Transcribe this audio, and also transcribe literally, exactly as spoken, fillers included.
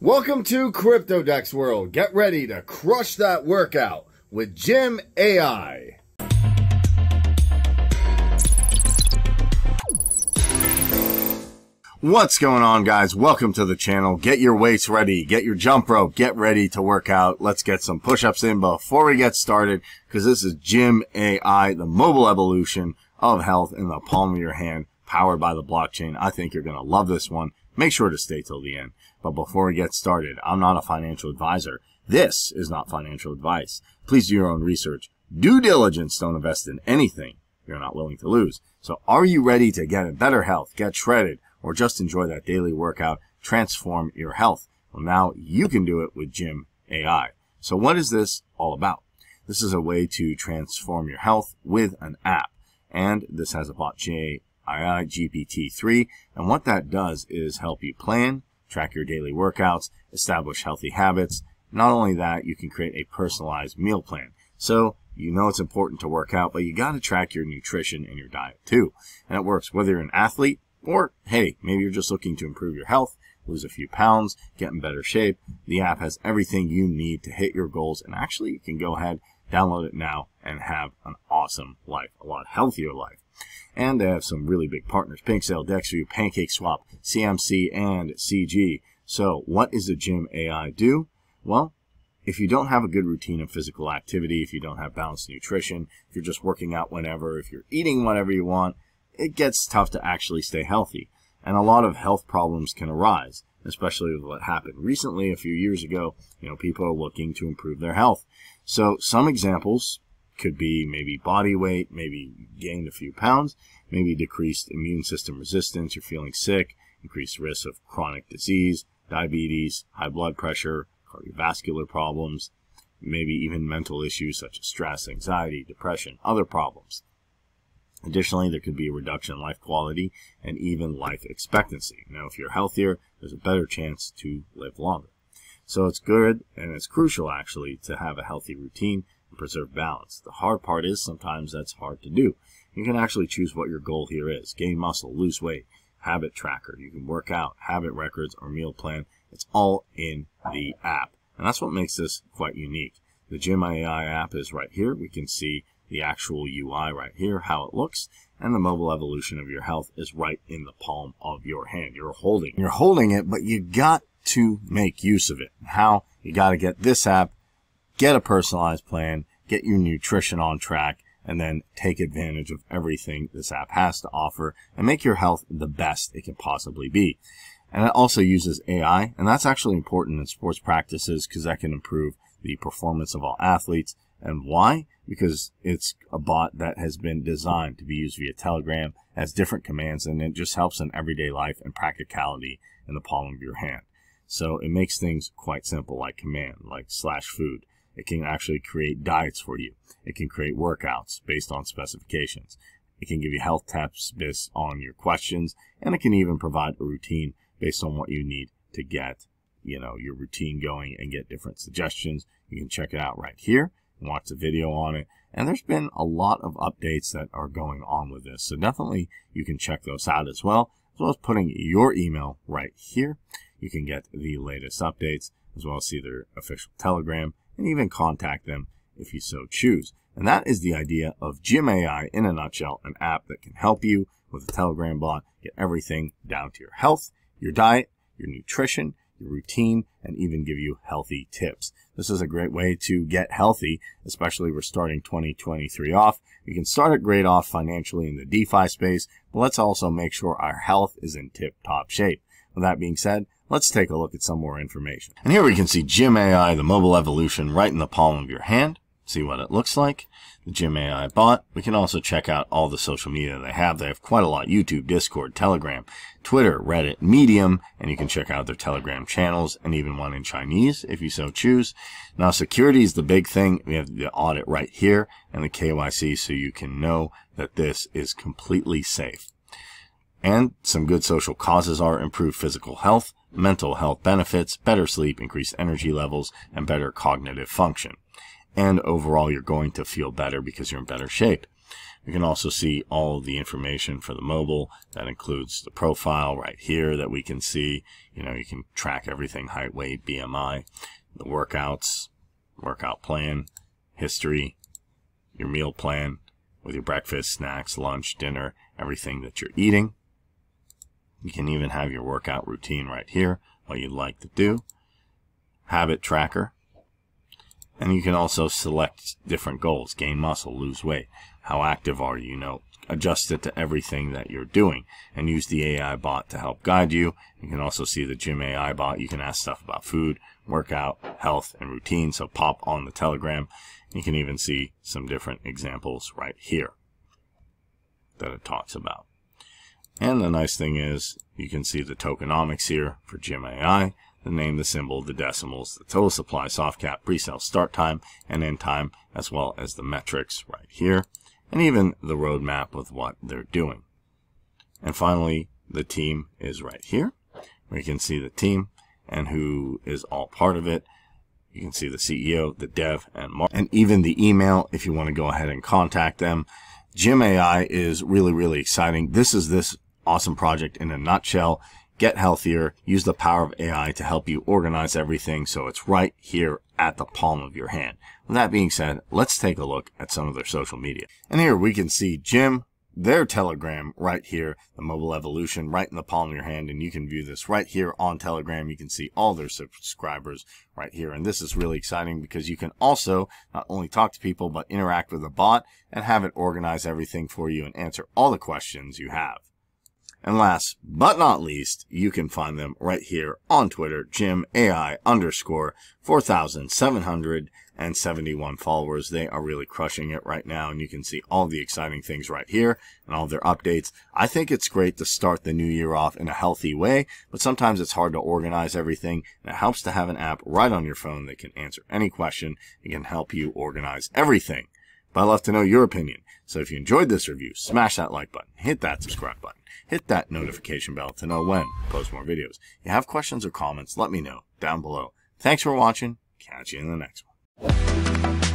Welcome to Crypto Dex World. Get ready to crush that workout with Gym A I. What's going on, guys? Welcome to the channel. Get your weights ready, get your jump rope, get ready to work out. Let's get some push-ups in before we get started, because this is Gym A I, the mobile evolution of health in the palm of your hand, powered by the blockchain. I think you're going to love this one. Make sure to stay till the end. But before we get started, I'm not a financial advisor. This is not financial advice. Please do your own research. Due diligence. Don't invest in anything you're not willing to lose. So are you ready to get in better health, get shredded, or just enjoy that daily workout, transform your health? Well, now you can do it with Gym A I. So what is this all about? This is a way to transform your health with an app. And this has a blockchain G P T three, and what that does is help you plan, track your daily workouts, establish healthy habits. Not only that, you can create a personalized meal plan. So you know it's important to work out, but you got to track your nutrition and your diet too. And it works whether you're an athlete or, hey, maybe you're just looking to improve your health, lose a few pounds, get in better shape. The app has everything you need to hit your goals, and actually you can go ahead, download it now, and have an awesome life, a lot healthier life. And they have some really big partners: Pink Sale, Dexview, PancakeSwap, C M C, and C G. So what does the Gym A I do? Well, if you don't have a good routine of physical activity, if you don't have balanced nutrition, if you're just working out whenever, if you're eating whatever you want, it gets tough to actually stay healthy. And a lot of health problems can arise, especially with what happened recently a few years ago. You know, people are looking to improve their health. So some examples could be maybe body weight, maybe you gained a few pounds, maybe decreased immune system resistance, you're feeling sick, increased risk of chronic disease, diabetes, high blood pressure, cardiovascular problems, maybe even mental issues such as stress, anxiety, depression, other problems. Additionally, there could be a reduction in life quality and even life expectancy. Now, if you're healthier, there's a better chance to live longer. So it's good, and it's crucial actually, to have a healthy routine, preserve balance. The hard part is sometimes that's hard to do. You can actually choose what your goal here is: gain muscle, lose weight, habit tracker. You can work out, habit records, or meal plan. It's all in the app, and that's what makes this quite unique. The Gym A I app is right here. We can see the actual U I right here, how it looks, and the mobile evolution of your health is right in the palm of your hand. You're holding, you're holding it, but you got to make use of it. How? You got to get this app, get a personalized plan, get your nutrition on track, and then take advantage of everything this app has to offer and make your health the best it can possibly be. And it also uses A I, and that's actually important in sports practices because that can improve the performance of all athletes. And why? Because it's a bot that has been designed to be used via Telegram, has different commands, and it just helps in everyday life and practicality in the palm of your hand. So it makes things quite simple, like command, like slash food. It can actually create diets for you. It can create workouts based on specifications. It can give you health tips based on your questions, and it can even provide a routine based on what you need to get, you know, your routine going and get different suggestions. You can check it out right here and watch the video on it. And there's been a lot of updates that are going on with this, so definitely you can check those out as well, as well as putting your email right here. You can get the latest updates, as well as see their official Telegram, and even contact them if you so choose. And that is the idea of Gym A I in a nutshell, an app that can help you with a Telegram bot, get everything down to your health, your diet, your nutrition, your routine, and even give you healthy tips. This is a great way to get healthy, especially we're starting twenty twenty-three off. You can start it great off financially in the DeFi space, but let's also make sure our health is in tip-top shape. With that being said, let's take a look at some more information. And here we can see Gym A I, the mobile evolution, right in the palm of your hand. See what it looks like. The Gym A I bot. We can also check out all the social media they have. They have quite a lot: YouTube, Discord, Telegram, Twitter, Reddit, Medium, and you can check out their Telegram channels and even one in Chinese if you so choose. Now, security is the big thing. We have the audit right here and the K Y C, so you can know that this is completely safe. And some good social causes are improved physical health, mental health benefits, better sleep, increased energy levels, and better cognitive function. And overall, you're going to feel better because you're in better shape. You can also see all of the information for the mobile. That includes the profile right here that we can see. You know, you can track everything, height, weight, B M I, the workouts, workout plan, history, your meal plan with your breakfast, snacks, lunch, dinner, everything that you're eating. You can even have your workout routine right here, what you'd like to do, habit tracker, and you can also select different goals, gain muscle, lose weight, how active are you, you know, adjust it to everything that you're doing, and use the A I bot to help guide you. You can also see the Gym A I bot. You can ask stuff about food, workout, health, and routine, so pop on the Telegram. You can even see some different examples right here that it talks about. And the nice thing is you can see the tokenomics here for Gym A I, the name, the symbol, the decimals, the total supply, soft cap, pre-sale start time and end time, as well as the metrics right here, and even the roadmap with what they're doing. And finally, the team is right here. We can see the team and who is all part of it. You can see the C E O, the dev, and Mark, and even the email if you want to go ahead and contact them. Gym A I is really, really exciting. This is this awesome project in a nutshell. Get healthier, use the power of A I to help you organize everything so it's right here at the palm of your hand. With that being said, let's take a look at some of their social media. And here we can see Gym, their Telegram right here, the mobile evolution right in the palm of your hand, and you can view this right here on Telegram. You can see all their subscribers right here, and this is really exciting because you can also not only talk to people but interact with a bot and have it organize everything for you and answer all the questions you have. And last but not least, you can find them right here on Twitter, Gym A I underscore four thousand seven hundred seventy-one followers. They are really crushing it right now, and you can see all the exciting things right here and all their updates. I think it's great to start the new year off in a healthy way, but sometimes it's hard to organize everything, and it helps to have an app right on your phone that can answer any question and can help you organize everything. But I'd love to know your opinion. So if you enjoyed this review, smash that like button, hit that subscribe button, hit that notification bell to know when I post more videos. If you have questions or comments, let me know down below. Thanks for watching. Catch you in the next one.